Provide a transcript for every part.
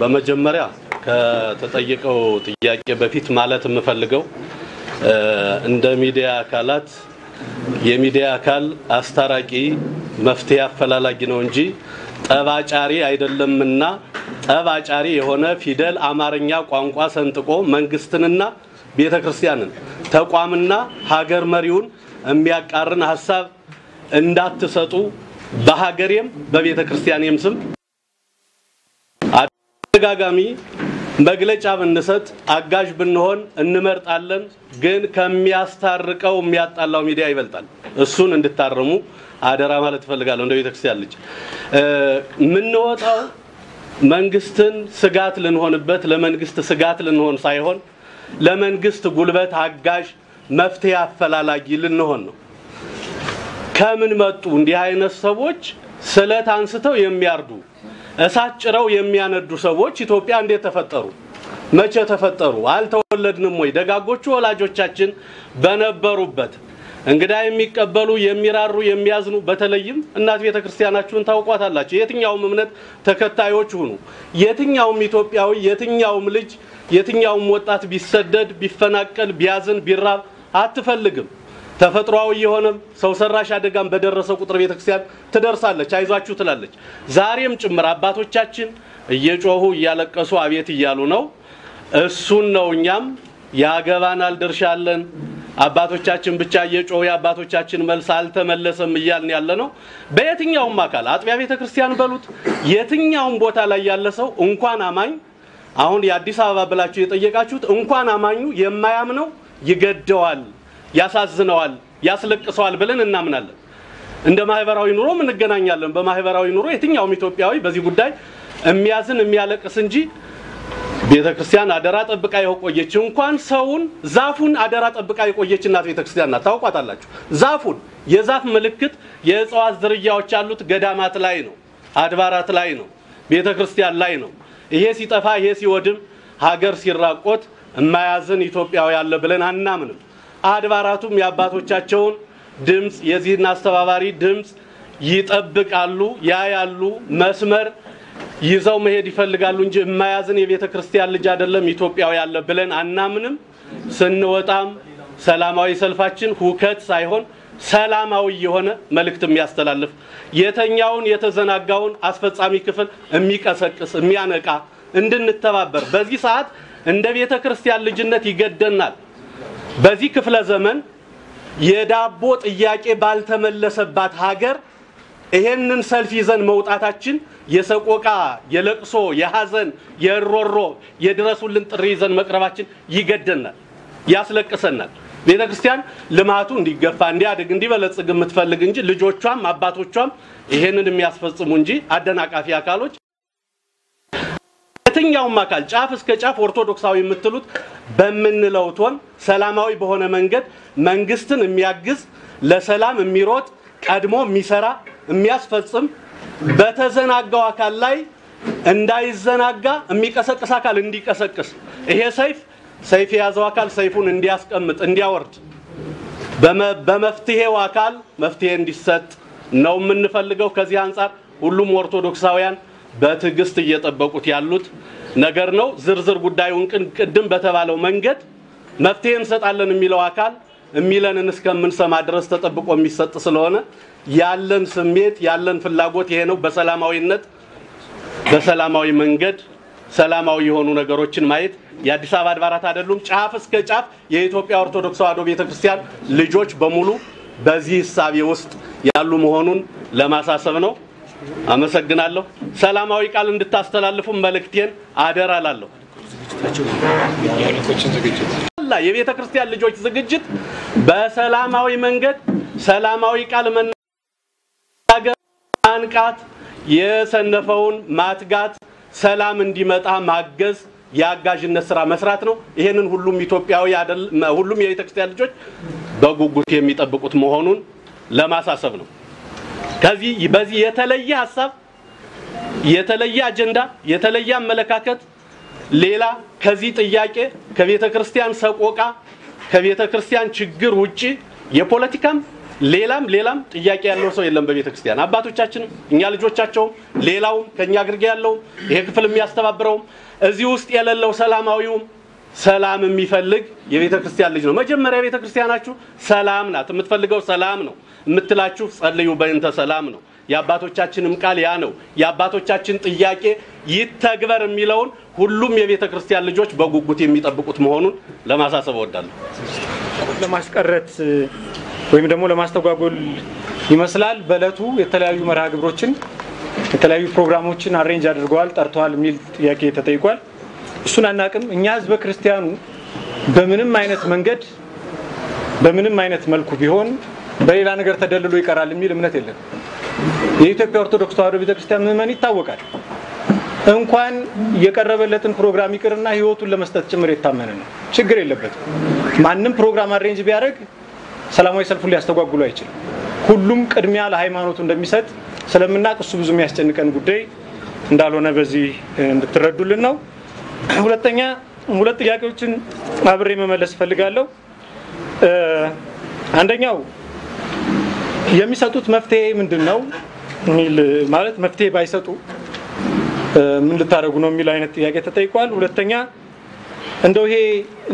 بمجمريا كتطيقوا ጥያቄ በፊት ማለት የምፈልገው እንደ ሚዲያ አካላት የሚዲያ አካል አስተራቂ መፍትያ ፈላላጊ ነው እንጂ ጠባጫሪ አይደለምና ጠባጫሪ የሆነ ፊደል አማርኛ ቋንቋ ሰንጥቆ መንግስትንና ቤተክርስቲያንን ተቋምና ሀገር መሪውን የሚያቃርን ሐሳብ እንዳትሰጡ በሀገሬም በቤተክርስቲያንም ስም አደጋጋሚ መግለጫ ብንሰጥ አጋዥ ብንሆን እንመርጣለን ግን ከሚያስታርቀው የሚያጣላው ሚዲያ ይበልጣል እሱን እንድታረሙ አደራ ማለት ፈልጋለሁ እንደ ቤተክርስቲያን ልጅ ምን ወጣው መንግስትን ስጋት ልንሆንበት ለመንግስት ስጋት ልንሆን ሳይሆን ለመንግስት ጉልበት አጋዥ መፍትያ ፈላላጊ ልንሆን ነው ከምን መጡ እንዲህ አይነት ሰዎች ስለት አንስተው የሚያርዱ እሳጭረው የሚያነዱ ሰዎች ኢትዮጵያ እንዴት ተፈጠሩ መቼ ተፈጠሩ አልተወለድንም ወይ ደጋጎቹ ወላጆቻችን በነበሩበት እንግዲህ የሚቀበሉ የሚራሩ የሚያዝኑ በተለይም እናት ቤተክርስቲያናችሁን ታውቋታላችሁ የትኛው እምነት ተከታዮች ሁኑ የትኛው ኢትዮጵያዊ የትኛው ልጅ የትኛው ወጣት ቢሰደድ ቢፈናቀል ቢያዝን ቢራብ አትፈልግም ተፈጥሯው ይሆንም ሰው ሰራሽ አደጋም በደረሰው ቁጥር ቤተክርስቲያን ተደርሳለች አይዟችሁ ትላለች ዛሬም ጭምር አባቶቻችን እየጮሁ እያለቀሱ አቤት ይያሉ ነው እሱን ነውኛም ያገባናል ድርሻለን አባቶቻችን ብቻ እየጮሁ ያባቶቻችን መልስ አልተመለሰም ይያልን ያለ ነው በየትኛው ማካል አጥቢያ ቤተክርስቲያን በሉት የትኛው ቦታ ላይ ያለ ሰው እንኳን አማኝ አሁን ያዲስ አበባ ብላችሁ የጠየቃችሁት እንኳን አማኙ የማያምነው ይገደዋል ያሳዝነዋል ያስለቅሰዋል ብለን እናምናለን እንደማህበራዊ ኑሮ ምን እንገናኛለን በማህበራዊ ኑሮ የትኛው ኢትዮጵያዊ በዚህ ጉዳይ የሚያዝን የሚያለቅስ እንጂ ቤተክርስቲያን አደራ ጠብቃ ይቆየች እንኳን ሰውን ዛፉን አደራ ጠብቃ ይቆየች እናት ቤተክርስቲያንና ታውቋታላችሁ ዛፉን የዛፍ ምልክት የእጽዋት ዝርያዎች አሉት ገዳማት ላይ ነው አድባራት ላይ ነው ቤተክርስቲያን ላይ ነው ይሄ ሲጠፋ ይሄ ሲወድም ሀገር ሲራቆት የማያዝን ኢትዮጵያዊ ያለ ብለን አናምንም አድባራቱም ያባቶቻቸውን ድምጽ የዚህና አስተባባሪ ድምጽ ይጠብቃሉ ያያሉ መስመር ይዘው መሄድ ይፈልጋሉ እንጂ የማያዝን የቤተክርስቲያን ልጅ አይደለም ኢትዮጵያው ያለ ብለን አናምንም ስንወጣም ሰላማዊ ሰልፋችን ሁከት ሳይሆን ሰላማዊ የሆነ መልእክት የሚያስተላልፍ የተኛውን የተዘናጋውን አስፈጻሚ ክፍል የሚቀሰቅስ የሚያነቃ እንድንተባበር በዚህ ሰዓት እንደ ቤተክርስቲያን ልጅነት ይገደናል በዚህ ክፍለ ዘመን የዳቦ ጥያቄ ባልተመለሰባት ሀገር ይሄንን ሰልፍ ይዘን መውጣታችን የሰቆቃ የለቅሶ የሐዘን የሮሮ የድረሱልን ጥሪ ይዘን መቅረባችን ይገደናል ያስለቅሰናል ቤተክርስቲያን ልማቱ እንዲገፋ እንዲያድግ እንዲበለጽግ የምትፈልግ እንጂ ልጆቿም አባቶቿም ይሄንን የሚያስፈጽሙ እንጂ አደናቃፊ አካሎች የትኛው ማካል ጫፍ እስከ ጫፍ ኦርቶዶክሳዊ የምትሉት በመንለው ቶን ሰላማዊ በሆነ መንገድ መንግስትን የሚያግዝ ለሰላም የሚሮጥ ቀድሞ የሚሰራ የሚያስፈጽም በተዘናጋው አካል ላይ እንዳይዘናጋ የሚቀሰቅስ አካል እንዲቀሰቅስ ይሄ ሰይፍ ያዘው አካል ሰይፉን እንዲያስቀምጥ እንዲያወርድ በመፍትሄው አካል መፍትሄ እንዲሰጥ ነው የምንፈልገው ከዚህ አንፃር ሁሉም ኦርቶዶክሳውያን በትግስት እየተጠበቁት ያሉት ነገር ነው ዝርዝር ጉዳዩን ቅድም በተባለው መንገድ መፍትሄ እንሰጣለን የሚለው አካል የሚለንን እስከምንሰማ ድረስ ተጠብቆ የሚሰጥ ስለሆነ ያለን ስሜት ያለን ፍላጎት ይሄ ነው በሰላማዊነት በሰላማዊ መንገድ ሰላማዊ የሆኑ ነገሮችን ማየት የአዲስ አበባ አድባራት አይደሉም ጫፍ እስከ ጫፍ የኢትዮጵያ ኦርቶዶክስ ተዋሕዶ ቤተክርስቲያን ልጆች በሙሉ በዚህ ሐሳብ ውስጥ ያሉ መሆኑን ለማሳሰብ ነው አመሰግናለሁ ሰላማዊ ቃል እንድታስተላልፉ መልእክቴን አደራላለሁ የቤተክርስቲያን ልጆች ዝግጅት በሰላማዊ መንገድ ሰላማዊ ቃል መናገር አንቃት የሰነፈውን ማትጋት ሰላም እንዲመጣ ማገዝ ያጋዥነት ስራ መስራት ነው ይሄንን ሁሉም ኢትዮጵያዊ አይደለም ሁሉም የቤተክርስቲያን ልጆች በጉጉት የሚጠብቁት መሆኑን ለማሳሰብ ነው ከዚህ በዚህ የተለየ ሐሳብ የተለየ አጀንዳ የተለየ አመለካከት ሌላ ከዚህ ጥያቄ ከቤተክርስቲያን ሰቆቃ ከቤተክርስቲያን ችግር ውጪ የፖለቲካም ሌላም ጥያቄ ያለው ሰው የለም በቤተክርስቲያን አባቶቻችን እኛ ልጆቻቸው ሌላው ከኛ ግርጌ ያለው ይሄ ክፍል የሚያስተባብረው እዚህ ውስጥ ያለው ሰላማዊው ሰላም የሚፈልግ የቤተክርስቲያን ልጅ ነው መጀመሪያ ቤተክርስቲያናችሁ ሰላም ናት የምትፈልገው ሰላም ነው የምትላችሁ ጸልዩ በእንተ ሰላም ነው ያባቶቻችንም ቃል ያ ነው ያባቶቻችን ጥያቄ ይተግበር የሚለው ሁሉም የቤተክርስቲያን ልጆች በጉጉት የሚጠብቁት መሆኑን ለማሳሰብ ወዳለሁ ለማስቀረት ወይም ደግሞ ለማስተጓጎል ይመስላል በለቱ የተለያዩ መርሃግብሮችን የተለያዩ ፕሮግራሞችን አሬንጅ አድርጓል ጠርቷል ሚል ጥያቄ ተጠይቋል እሱን አናቀም እኛ ህዝብ ክርስቲያኑ በምንም አይነት መንገድ በምንም አይነት መልኩ ቢሆን በሌላ ነገር ተደልሎ ይቀራል ሚል እምነት የለም የኢትዮጵያ ኦርቶዶክስ ተዋሕዶ ቤተክርስቲያን ምን ይታወቃል እንኳን የቀረበለትን ፕሮግራም ይቀርና ህይወቱን ለመስጠት ጭምር የታመነ ነው ችግር የለበት ማንንም ፕሮግራም አሬንጅ ቢያደርግ ሰላማዊ ሰልፍ ሊያስተጓጉሉ አይችልም ሁሉም ቅድሚያ ለሃይማኖቱ እንደሚሰጥ ስለምናቅ እሱ ብዙም ያስጨንቀን ጉዳይ እንዳልሆነ በዚህ እንድትረዱልን ነው ሁለተኛ ሁለት ጥያቄዎችን አብሬ መመለስ ፈልጋለሁ አንደኛው የሚሰጡት መፍቴ ምንድነው ሚል ማለት መፍቴ ባይሰጡ ምን ልታረጉ ነው ሚል አይነት ጥያቄ ተጠይቋል ሁለተኛ እንደው ይሄ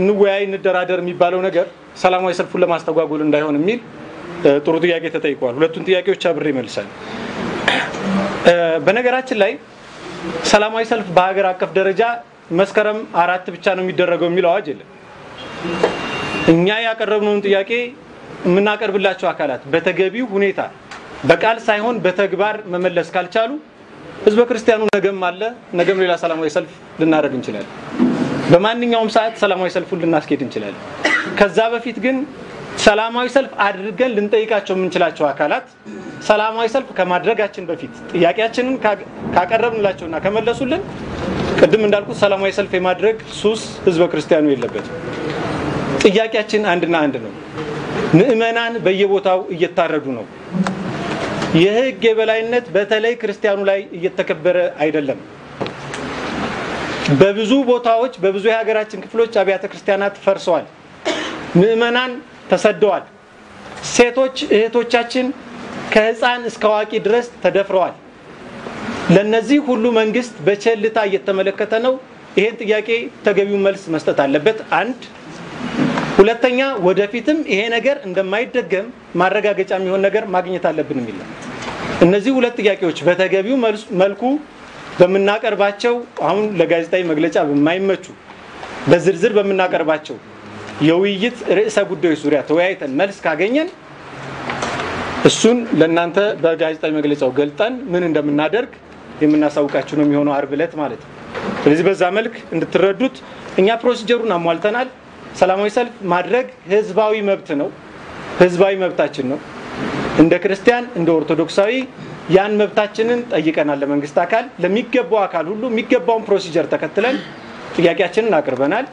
ንወያይ ንደራደር የሚባለው ነገር ሰላማዊ ሰልፉን ለማስተጓጎል እንዳይሆን የሚል ጥሩ ጥያቄ ተጠይቋል ሁለቱን ጥያቄዎች አብሬ መልሰን በነገራችን ላይ ሰላማዊ ሰልፍ በአገር አቀፍ ደረጃ መስከረም 4 ብቻ ነው የሚደረገው የሚል አዋጅ አለ እኛ ያቀረብነውን ጥያቄ ምን አቀርብላችሁ አካላት በተገቢው ሁኔታ በቃል ሳይሆን በተግባር መመለስ ካልቻሉ ህዝበ ክርስቲያኑ ነገም አለ ነገም ሌላ ሰላማዊ ሰልፍ ልናደርግ እንችላለን በማንኛውም ሰዓት ሰላማዊ ሰልፉን ልናስኬድ እንችላለን ከዛ በፊት ግን ሰላማዊ ሰልፍ አድርገን ልንጠይቃቸው ምንችላቸው አካላት ሰላማዊ ሰልፍ ከማድረጋችን በፊት ጥያቄያችንን ካቀረብንላቸውና ከመለሱልን ቀድም እንዳልኩት ሰላማዊ ሰልፍ የማድረግ ሱስ ህዝበ ክርስቲያኑ የለበትም ጥያቄያችን አንድና አንድ ነው ምእመናን በየቦታው እየታረዱ ነው የህግ የበላይነት በተለይ ክርስቲያኑ ላይ እየተከበረ አይደለም በብዙ ቦታዎች በብዙ የሀገራችን ክፍሎች አብያተ ክርስቲያናት ፈርሰዋል ምእመናን ተሰደዋል ሴቶች እህቶቻችን ከህፃን እስከ አዋቂ ድረስ ተደፍረዋል ለነዚህ ሁሉ መንግስት በቸልታ እየተመለከተ ነው ይሄን ጥያቄ ተገቢው መልስ መስጠት አለበት አንድ ሁለተኛ ወደፊትም ይሄ ነገር እንደማይደገም ማረጋገጫ የሚሆን ነገር ማግኘት አለብንም ይላል እነዚህ ሁለት ጥያቄዎች በተገቢው መልኩ በመናቀርባቸው አሁን ለጋዜጣዊ መግለጫ በማይመቹ በዝርዝር በመናቀርባቸው የውይይት ርዕሰ ጉዳዮች ዙሪያ ተወያይተን መልስ ካገኘን እሱን ለእናንተ በጋዜጣዊ መግለጫው ገልጠን ምን እንደምናደርግ የምናሳውቃችሁ ነው የሚሆነው አርብ ዕለት ማለት ነው ስለዚህ በዛ መልኩ እንድትረዱት እኛ ፕሮሲጀሩን አሟልተናል ሰላማዊ ሰልፍ ማድረግ ህዝባዊ መብት ነው ህዝባዊ መብታችን ነው እንደ ክርስቲያን እንደ ኦርቶዶክሳዊ ያን መብታችንን ጠይቀናል ለመንግስት አካል ለሚገባው አካል ሁሉ የሚገባውን ፕሮሲጀር ተከትለን ጥያቄያችንን አቅርበናል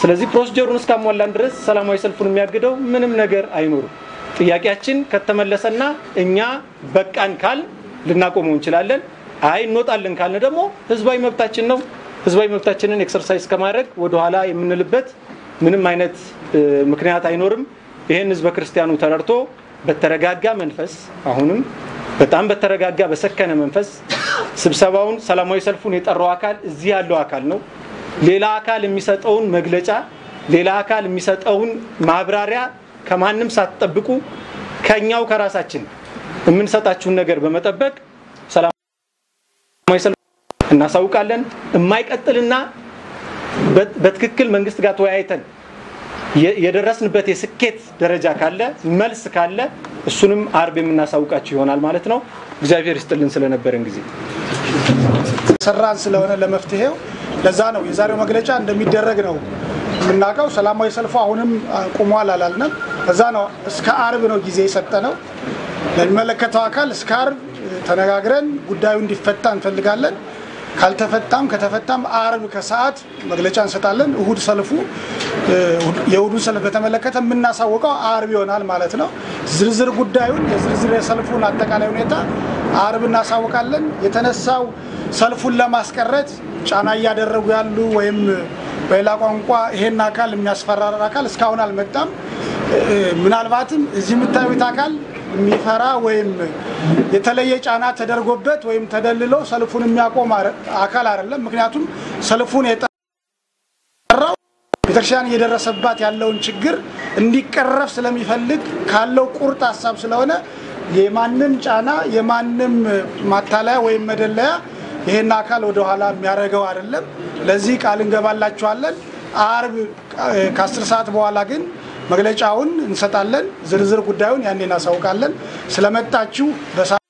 ስለዚህ ፕሮሲጀሩን እስካሟላን ድረስ ሰላማዊ ሰልፉን የሚያግደው ምንም ነገር አይኖርም ጥያቄያችን ከተመለሰና እኛ በቃን ካል ልናቆመው እንችላለን አይ እንወጣለን ካልን ደግሞ ህዝባዊ መብታችን ነው ህዝባዊ መብታችንን ኤክሰርሳይዝ ከማድረግ ወደ ኋላ የምንልበት ምንም አይነት ምክንያት አይኖርም ይሄን ህዝበ ክርስቲያኑ ተረርቶ በተረጋጋ መንፈስ አሁንም በጣም በተረጋጋ በሰከነ መንፈስ ስብሰባውን ሰላማዊ ሰልፉን የጠራው አካል እዚህ ያለው አካል ነው ሌላ አካል የሚሰጠውን መግለጫ ሌላ አካል የሚሰጠውን ማብራሪያ ከማንም ሳትጠብቁ ከኛው ከራሳችን የምንሰጣችሁን ነገር በመጠበቅ ሰላማዊ ሰልፍ እናሳውቃለን የማይቀጥልና በትክክል መንግስት ጋር ተወያይተን የደረስንበት የስኬት ደረጃ ካለ መልስ ካለ እሱንም አርብ የምናሳውቃችሁ ይሆናል ማለት ነው እግዚአብሔር ይስጥልን ስለነበረን ጊዜ ሰራን ስለሆነ ለመፍትሄው ለዛ ነው የዛሬው መግለጫ እንደሚደረግ ነው እናጋው ሰላማዊ ሰልፉ አሁንም ቆሟል አላልንም ለዛ ነው እስከ አርብ ነው ጊዜ የሰጠነው ለመለከታው አካል እስከ አርብ ተነጋግረን ጉዳዩ እንዲፈታ እንፈልጋለን ካልተፈታም ከተፈታም አርብ ከሰዓት መግለጫ እንሰጣለን እሁድ ሰልፉ የእሁድ ሰልፍ በተመለከተ ምናሳውቀው አርብ ይሆናል ማለት ነው ዝርዝር ጉዳዩን የዝርዝር ሰልፉን አጠቃላይ ሁኔታ አርብ እናሳውቃለን የተነሳው ሰልፉን ለማስቀረት ጫና ያደረጉ ያሉ ወይም بيلاقون قا هنا كل من السفرة كل سكون المتم من الواتم زمتها بتاكل ميفرا ويم يتلاقيش أنا تدرجوا بيت ويم تدللوا سلفون مياقوم عكال عرلا مكنياتهم سلفون يترى بترشان يدرس البات ياللون شجر إني كرف سلام يفلك كالو كورت أصحاب سلونا يمانم أنا يمانم مثلا ويم مدللا هنا كلو دهالا ميارجوا عرلا لذيك علنجبالا شوالا عرب كسر سات بوالعين مغلق عون نستعلن زرزر كداون يعني ناسوكالن سلامت تاچو.